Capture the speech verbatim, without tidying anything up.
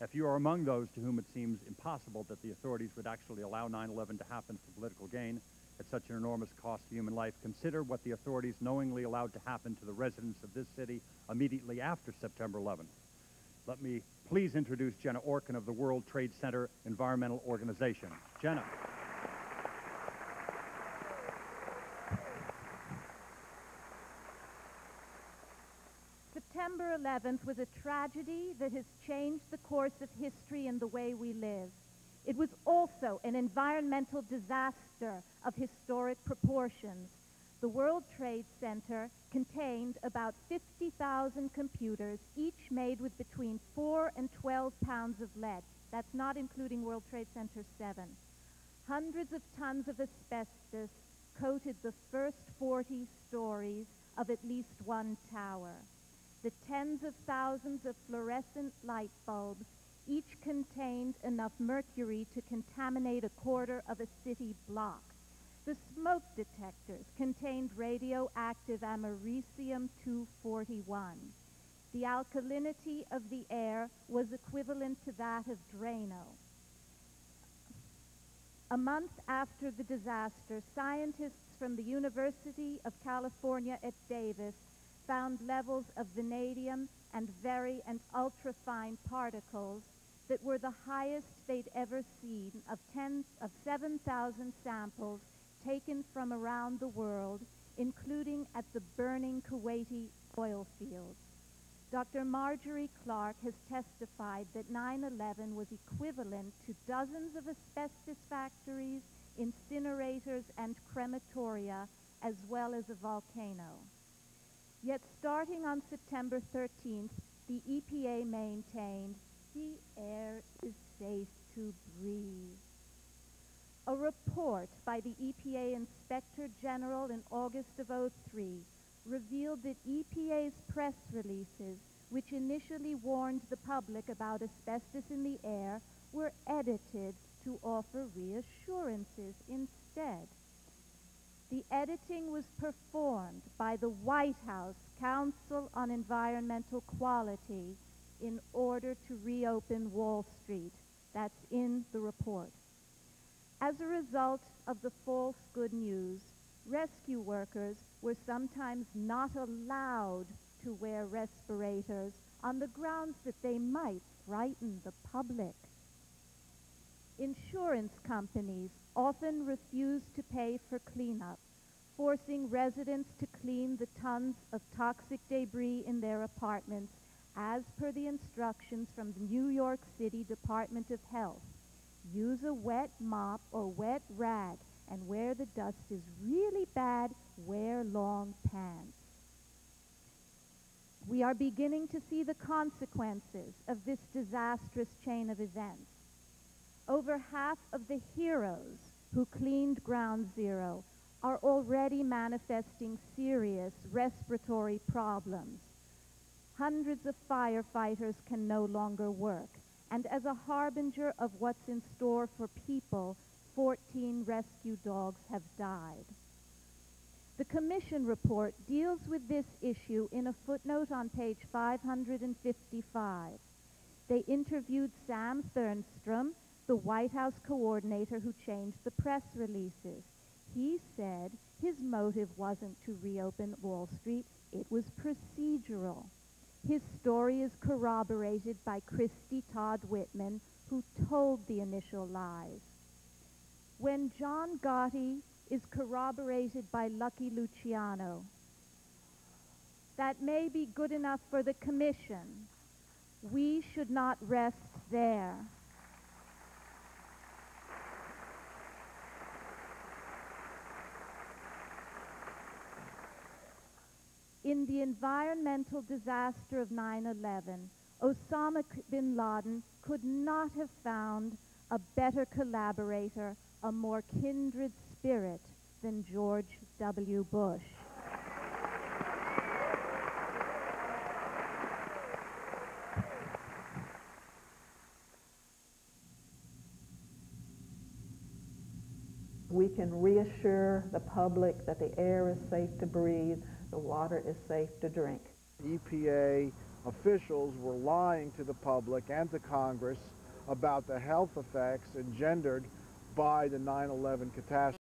If you are among those to whom it seems impossible that the authorities would actually allow nine eleven to happen for political gain at such an enormous cost to human life, consider what the authorities knowingly allowed to happen to the residents of this city immediately after September eleventh. Let me please introduce Jenna Orkin of the World Trade Center Environmental Organization. Jenna. September eleventh was a tragedy that has changed the course of history and the way we live. It was also an environmental disaster of historic proportions. The World Trade Center contained about fifty thousand computers, each made with between four and twelve pounds of lead. That's not including World Trade Center seven. Hundreds of tons of asbestos coated the first forty stories of at least one tower. The tens of thousands of fluorescent light bulbs each contained enough mercury to contaminate a quarter of a city block. The smoke detectors contained radioactive americium two forty-one. The alkalinity of the air was equivalent to that of Drano. A month after the disaster, scientists from the University of California at Davis found levels of vanadium and very and ultrafine particles that were the highest they'd ever seen of, of seven thousand samples taken from around the world, including at the burning Kuwaiti oil fields. Doctor Marjorie Clark has testified that nine eleven was equivalent to dozens of asbestos factories, incinerators, and crematoria, as well as a volcano. Yet starting on September thirteenth, the E P A maintained, the air is safe to breathe. A report by the E P A Inspector General in August of oh three revealed that E P A's press releases, which initially warned the public about asbestos in the air, were edited to offer reassurances instead. The editing was performed by the White House Council on Environmental Quality in order to reopen Wall Street. That's in the report. As a result of the false good news, rescue workers were sometimes not allowed to wear respirators on the grounds that they might frighten the public. Insurance companies often refused to pay for cleanup, forcing residents to clean the tons of toxic debris in their apartments as per the instructions from the New York City Department of Health. Use a wet mop or wet rag, and where the dust is really bad, wear long pants. We are beginning to see the consequences of this disastrous chain of events. Over half of the heroes who cleaned Ground Zero are already manifesting serious respiratory problems. Hundreds of firefighters can no longer work. And as a harbinger of what's in store for people, fourteen rescue dogs have died. The commission report deals with this issue in a footnote on page five hundred fifty-five. They interviewed Sam Thernstrom, the White House coordinator who changed the press releases. He said his motive wasn't to reopen Wall Street, it was procedural. His story is corroborated by Christie Todd Whitman, who told the initial lies. When John Gotti is corroborated by Lucky Luciano, that may be good enough for the commission. We should not rest there. In the environmental disaster of nine eleven, Osama bin Laden could not have found a better collaborator, a more kindred spirit than George W. Bush. We can reassure the public that the air is safe to breathe, the water is safe to drink. E P A officials were lying to the public and to Congress about the health effects engendered by the nine eleven catastrophe.